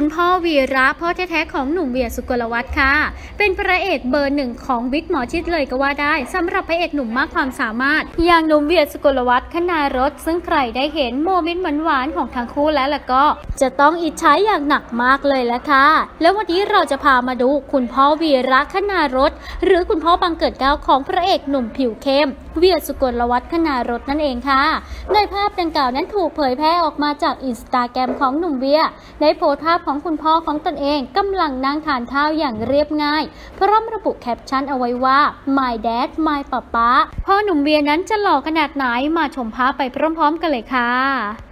คุณพ่อวีระพ่อแท้ๆของหนุ่มเวียสุกลวัฒน์ค่ะเป็นพระเอกเบอร์หนึ่งของวิกหมอชิดเลยก็ว่าได้สำหรับพระเอกหนุ่มมากความสามารถอย่างหนุ่มเวียสุกลวัฒน์ขนารสซึ่งใครได้เห็นโมเมนต์หวานๆของทั้งคู่แล้วล่ะก็จะต้องอิจฉาอย่างหนักมากเลยละค่ะแล้ววันนี้เราจะพามาดูคุณพ่อวีระขนารสหรือคุณพ่อบังเกิดเกล้าของพระเอกหนุ่มผิวเข้มเวียสุกลวัฒน์ขนารสนั่นเองค่ะในภาพดังกล่าวนั้นถูกเผยแพร่ออกมาจากอินสตาแกรมของหนุ่มเวียได้โพสต์ภาพของคุณพ่อของตนเองกำลังนั่งทานข้าวอย่างเรียบง่ายพร้อมระบุแคปชั่นเอาไว้ว่า My Dad My ป๊าพ่อหนุ่มเวียนั้นจะหล่อขนาดไหนมาชมภาพไปพร้อมๆกันเลยค่ะ